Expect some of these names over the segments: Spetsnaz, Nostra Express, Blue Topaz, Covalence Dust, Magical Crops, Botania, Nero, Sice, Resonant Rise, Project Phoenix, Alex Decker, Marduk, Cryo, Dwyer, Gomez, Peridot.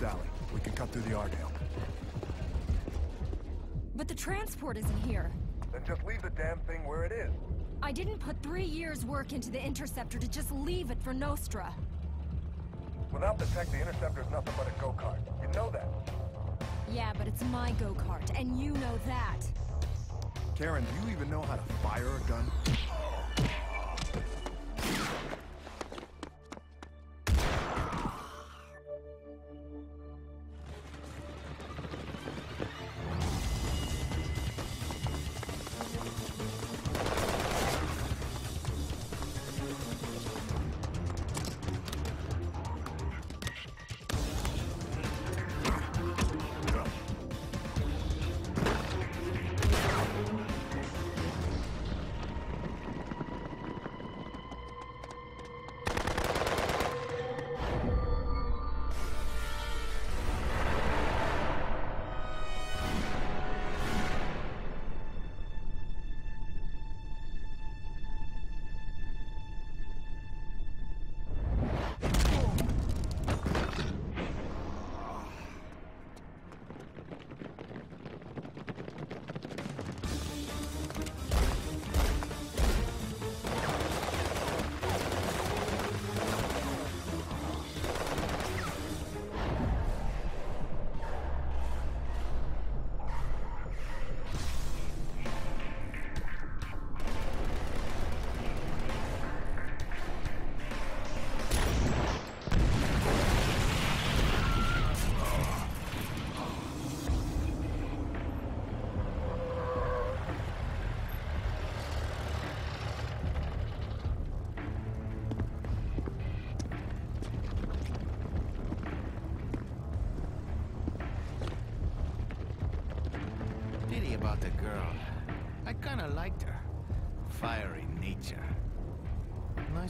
last alley. We can cut through the Argyle. But the transport isn't here. Then just leave the damn thing where it is. I didn't put 3 years' work into the Interceptor to just leave it for Nostra. Without the tech, the Interceptor's nothing but a go-kart. You know that. Yeah, but it's my go-kart, and you know that. Karen, do you even know how to fire a gun?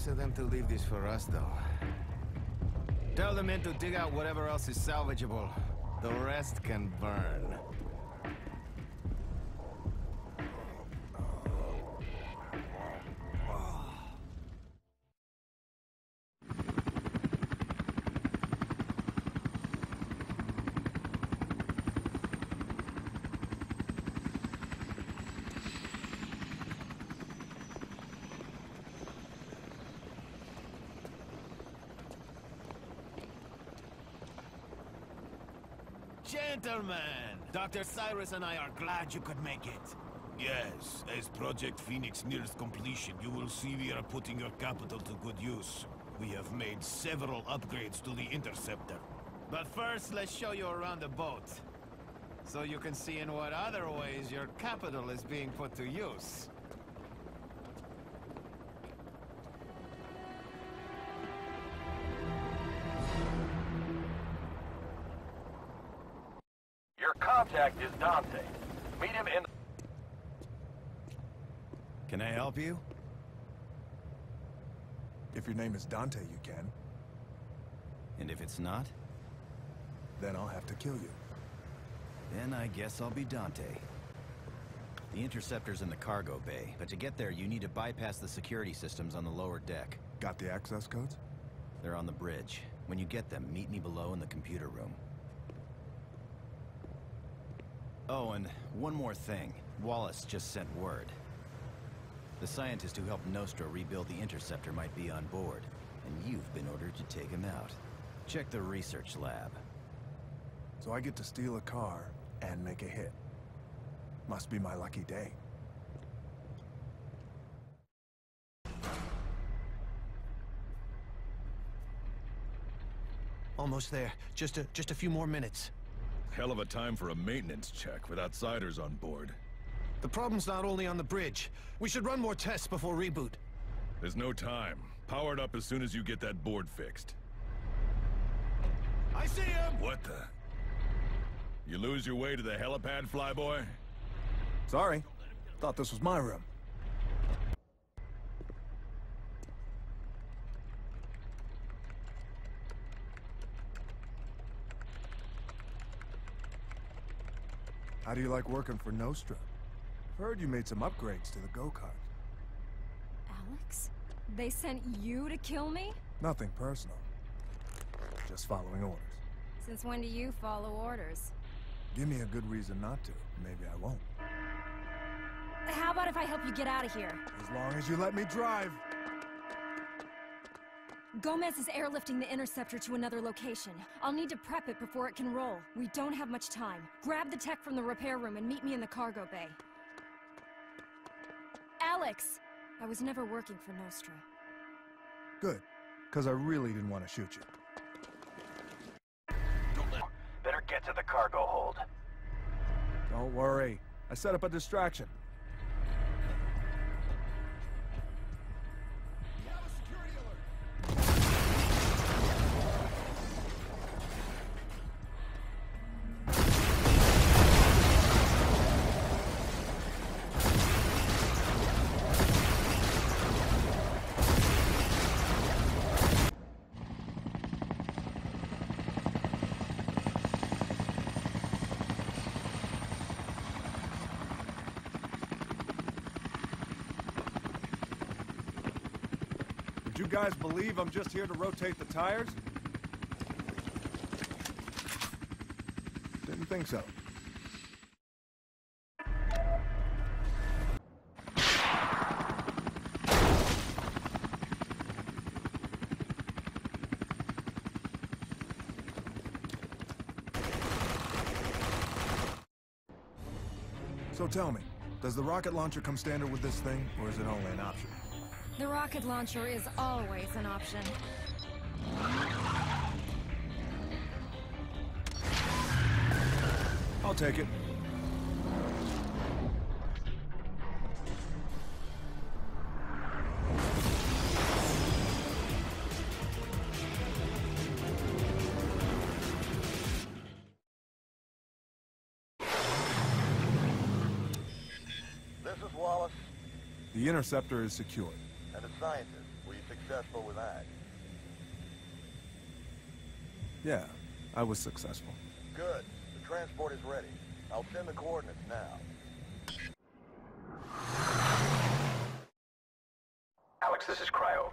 Of them to leave this for us, though. Tell the men to dig out whatever else is salvageable. The rest can burn. Gentlemen! Dr. Cyrus and I are glad you could make it. Yes, as Project Phoenix nears completion, you will see we are putting your capital to good use. We have made several upgrades to the Interceptor. But first, let's show you around the boat, so you can see in what other ways your capital is being put to use. Is Dante. Meet him in... Can I help you? If your name is Dante, you can. And if it's not? Then I'll have to kill you. Then I guess I'll be Dante. The Interceptor's in the cargo bay, but to get there you need to bypass the security systems on the lower deck. Got the access codes? They're on the bridge. When you get them, meet me below in the computer room. Oh, and one more thing. Wallace just sent word. The scientist who helped Nostra rebuild the Interceptor might be on board, and you've been ordered to take him out. Check the research lab. So I get to steal a car and make a hit. Must be my lucky day. Almost there. Just a few more minutes. Hell of a time for a maintenance check with outsiders on board. The problem's not only on the bridge. We should run more tests before reboot. There's no time. Power it up as soon as you get that board fixed. I see him! What the? You lose your way to the helipad, flyboy? Sorry. Thought this was my room. How do you like working for Nostra? Heard you made some upgrades to the go-kart. Alex? They sent you to kill me? Nothing personal. Just following orders. Since when do you follow orders? Give me a good reason not to. Maybe I won't. How about if I help you get out of here? As long as you let me drive. Gomez is airlifting the interceptor to another location. I'll need to prep it before it can roll. We don't have much time. Grab the tech from the repair room and meet me in the cargo bay. Alex! I was never working for Nostra. Good. 'Cause I really didn't want to shoot you. Better get to the cargo hold. Don't worry. I set up a distraction. You guys believe I'm just here to rotate the tires? Didn't think so. So tell me, does the rocket launcher come standard with this thing, or is it only an option? The rocket launcher is always an option. I'll take it. This is Wallace. The interceptor is secured. And a scientist, were you successful with that? Yeah, I was successful. Good. The transport is ready. I'll send the coordinates now. Alex, this is Cryo.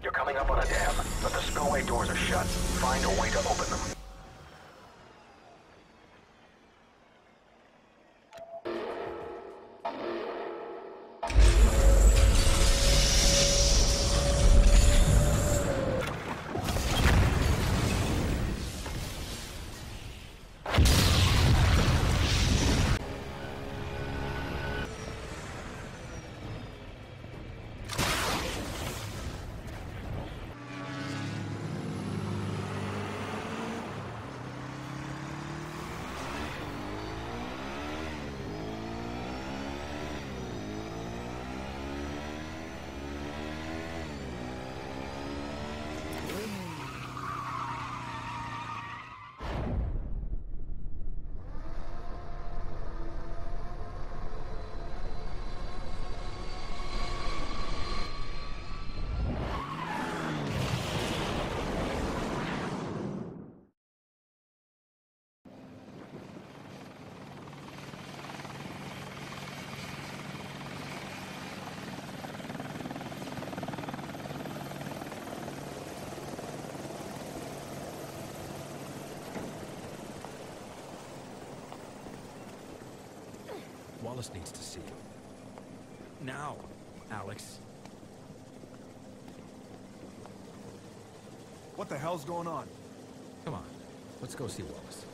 You're coming up on a dam, but the spillway doors are shut. Find a way to open them. Wallace needs to see you. Now, Alex. What the hell's going on? Come on, let's go see Wallace.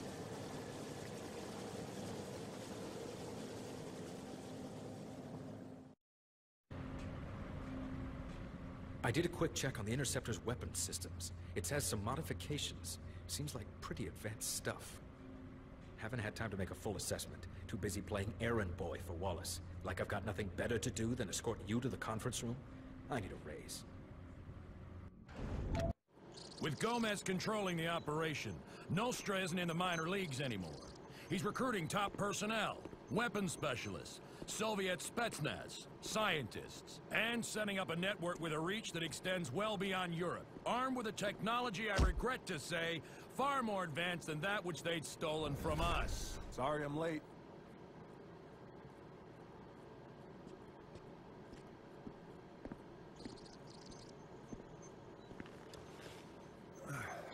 I did a quick check on the Interceptor's weapons systems. It has some modifications. Seems like pretty advanced stuff. Haven't had time to make a full assessment. Too busy playing errand boy for Wallace. Like I've got nothing better to do than escort you to the conference room? I need a raise. With Gomez controlling the operation, Nostra isn't in the minor leagues anymore. He's recruiting top personnel, weapons specialists, Soviet Spetsnaz, scientists, and setting up a network with a reach that extends well beyond Europe, armed with a technology I regret to say, far more advanced than that which they'd stolen from us. Sorry I'm late.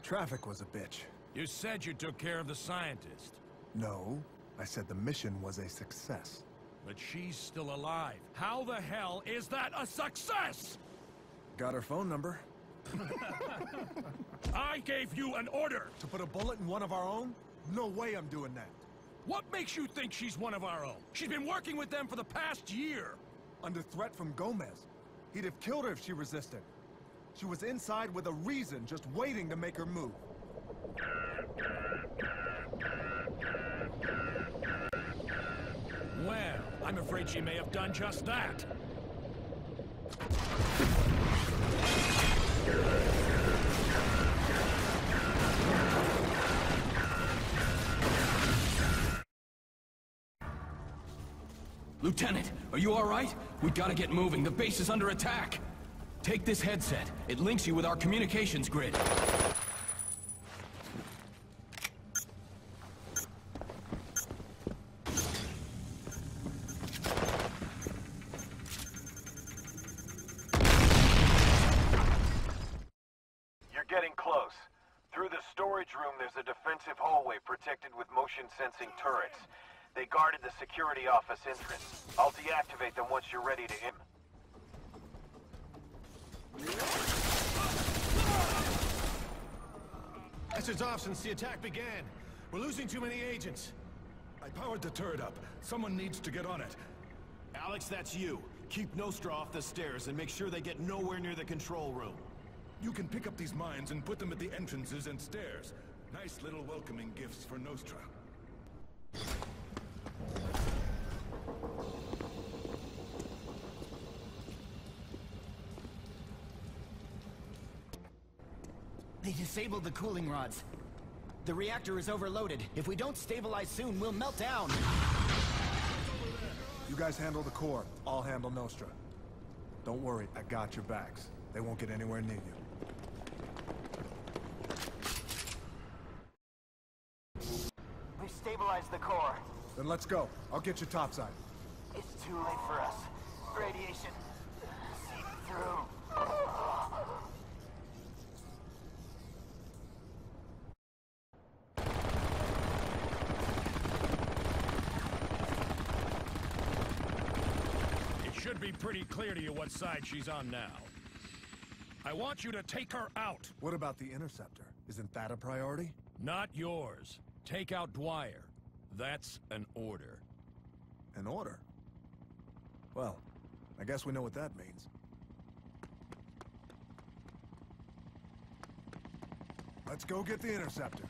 Traffic was a bitch. You said you took care of the scientist. No, I said the mission was a success. But she's still alive. How the hell is that a success? Got her phone number. I gave you an order! To put a bullet in one of our own? No way I'm doing that. What makes you think she's one of our own? She's been working with them for the past year. Under threat from Gomez. He'd have killed her if she resisted. She was inside with a reason, just waiting to make her move. Well, I'm afraid she may have done just that. Lieutenant, are you all right? We gotta get moving. The base is under attack. Take this headset. It links you with our communications grid. You're getting close. Through the storage room, there's a defensive hallway protected with motion-sensing turrets. They guarded the security office entrance. I'll deactivate them once you're ready to hit. Pressure's off since the attack began. We're losing too many agents. I powered the turret up. Someone needs to get on it. Alex, that's you. Keep Nostra off the stairs and make sure they get nowhere near the control room. You can pick up these mines and put them at the entrances and stairs. Nice little welcoming gifts for Nostra. They disabled the cooling rods. The reactor is overloaded. If we don't stabilize soon, we'll melt down. You guys handle the core. I'll handle Nostra. Don't worry, I got your backs. They won't get anywhere near you. We've stabilized the core. Then let's go. I'll get you topside. It's too late for us. Radiation seeped through. Should be pretty clear to you what side she's on now. I want you to take her out. What about the interceptor? Isn't that a priority? Not yours. Take out Dwyer. That's an order. An order? Well, I guess we know what that means. Let's go get the interceptor.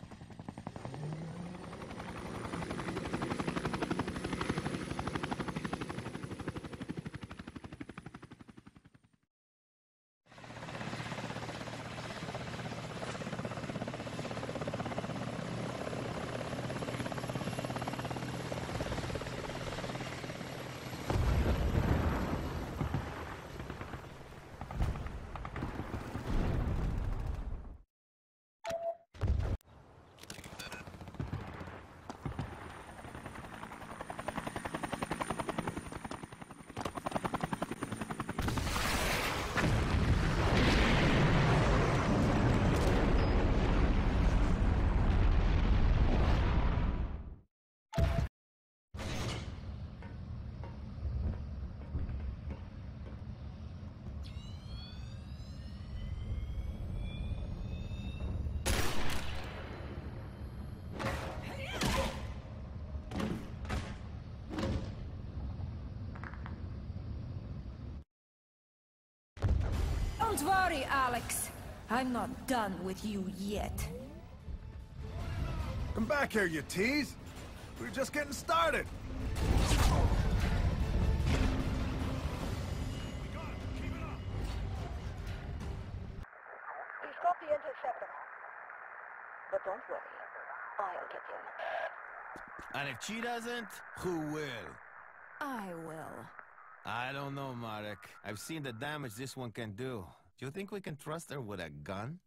Don't worry, Alex. I'm not done with you yet. Come back here, you tease. We're just getting started. We got it. Keep it up. He's got the interceptor. But don't worry. I'll get him. And if she doesn't, who will? I will. I don't know, Marduk. I've seen the damage this one can do. Do you think we can trust her with a gun?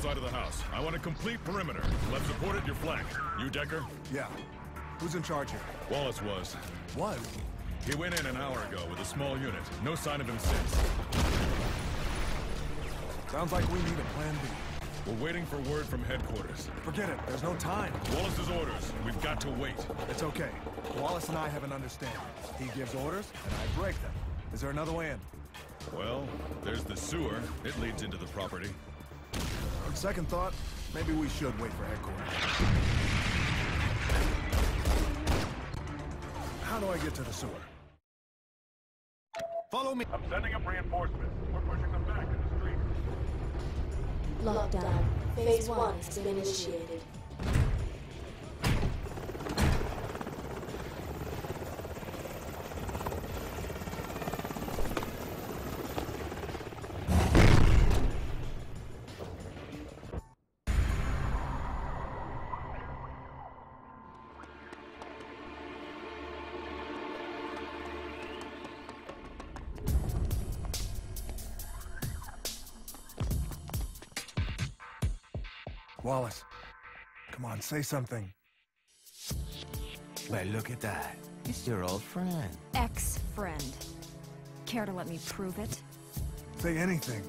Side of the house. I want a complete perimeter. Left supported your flank. You, Decker? Yeah. Who's in charge here? Wallace was. What? He went in an hour ago with a small unit. No sign of him since. Sounds like we need a plan B. We're waiting for word from headquarters. Forget it. There's no time. Wallace's orders. We've got to wait. It's okay. Wallace and I have an understanding. He gives orders, and I break them. Is there another way in? Well, there's the sewer. It leads into the property. Second thought, maybe we should wait for headquarters. How do I get to the sewer? Follow me. I'm sending up reinforcements. We're pushing them back in the street. Lockdown. Phase 1 has been initiated. Wallace, come on, say something. Well, look at that. It's your old friend. Ex-friend. Care to let me prove it? Say anything.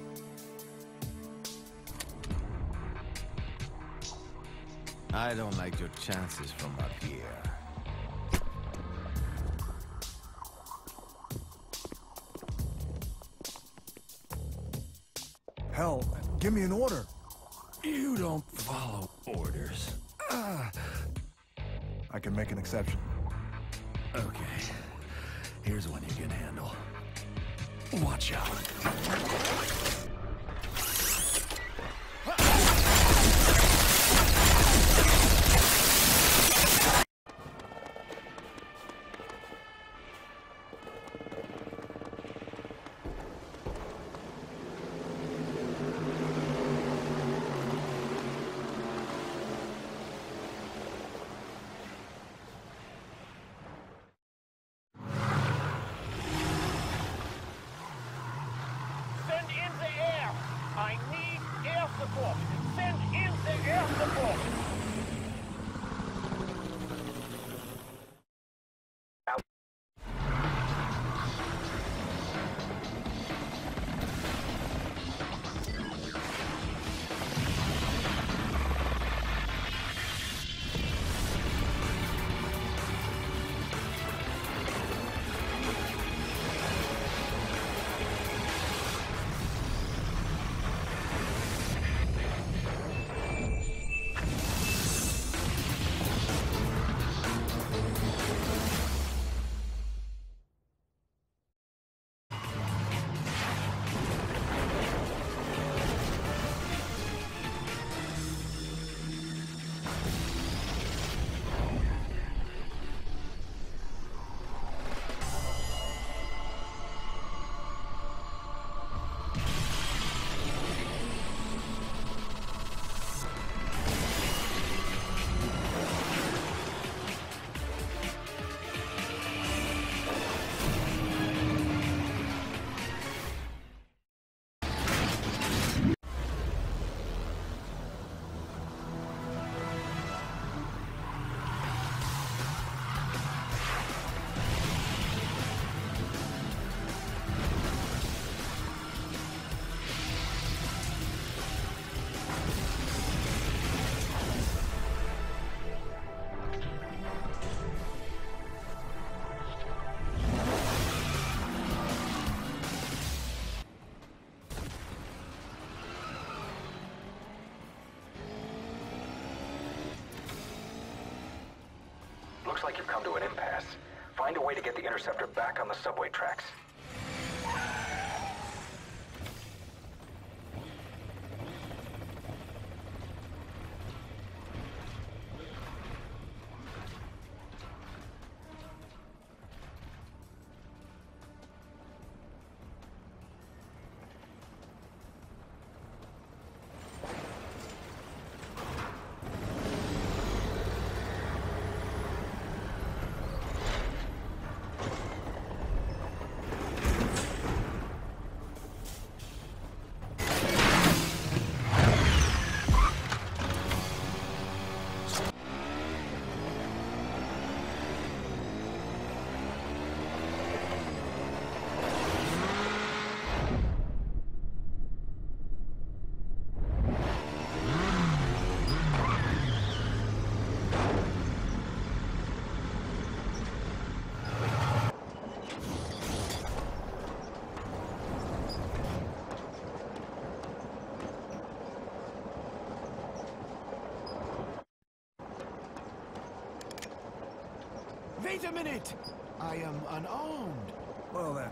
I don't like your chances from up here. Hell, give me an order. You don't follow orders. I can make an exception. Okay. Here's one you can handle. Watch out. Looks like you've come to an impasse. Find a way to get the interceptor back on the subway tracks. Wait a minute! I am unarmed. Well then,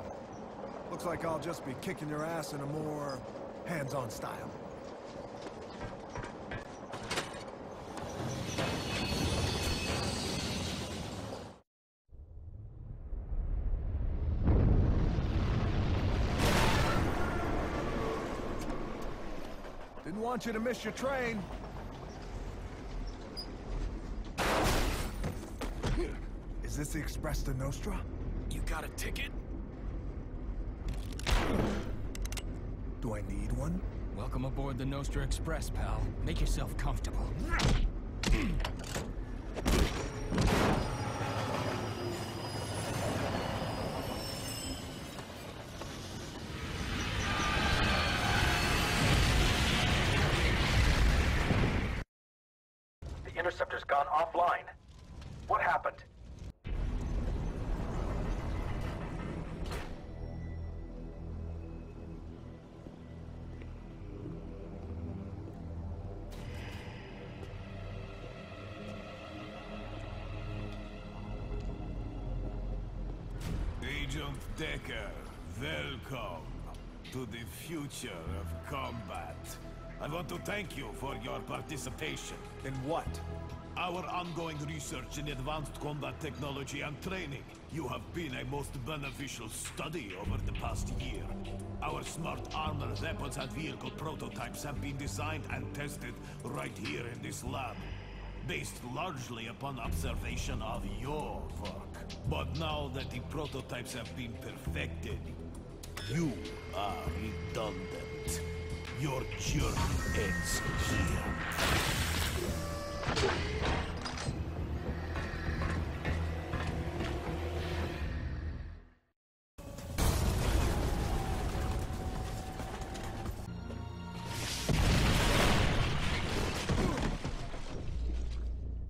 looks like I'll just be kicking your ass in a more hands-on style. Didn't want you to miss your train. Is this the express to Nostra? You got a ticket? Do I need one? Welcome aboard the Nostra Express, pal. Make yourself comfortable. The interceptor's gone offline. What happened? Decker, welcome to the future of combat. I want to thank you for your participation. In what? Our ongoing research in advanced combat technology and training. You have been a most beneficial study over the past year. Our smart armor, weapons, and vehicle prototypes have been designed and tested right here in this lab, based largely upon observation of your work. But now that the prototypes have been perfected, you are redundant. Your journey ends here.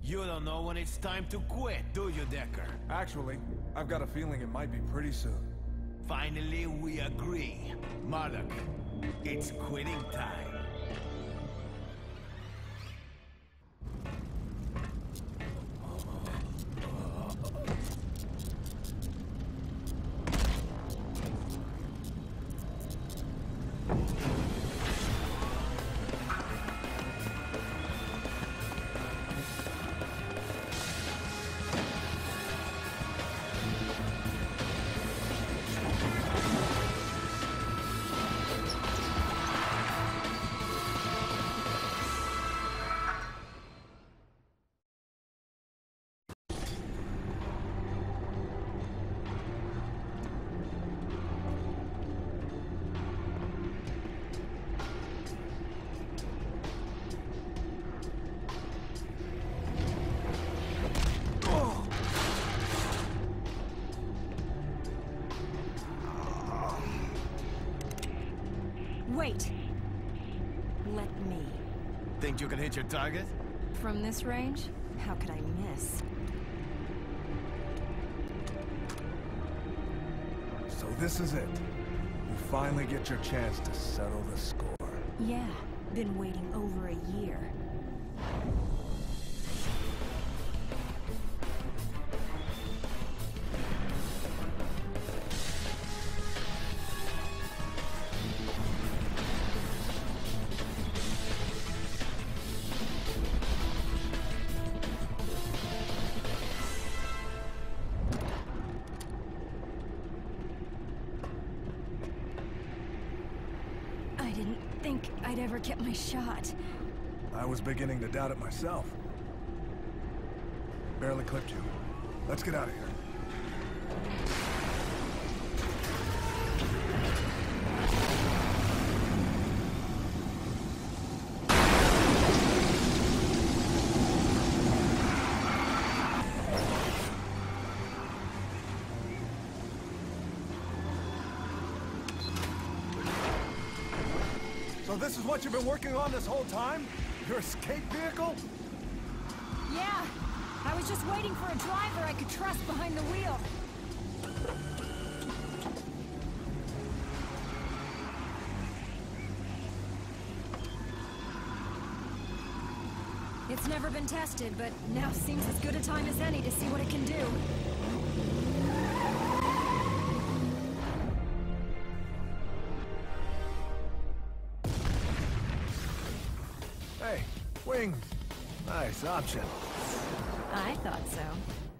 You don't know when it's time to quit, do you, Decker? Actually, I've got a feeling it might be pretty soon. Finally, we agree. Marduk, it's quitting time. Wait. Let me. Think you can hit your target? From this range? How could I miss? So this is it. You finally get your chance to settle the score. Yeah, been waiting over a year. I'd ever get my shot. I was beginning to doubt it myself. Barely clipped you. Let's get out of here. So this is what you've been working on this whole time? Your escape vehicle? Yeah. I was just waiting for a driver I could trust behind the wheel. It's never been tested, but now seems as good a time as any to see what it can do. Hey, wings. Nice option. I thought so.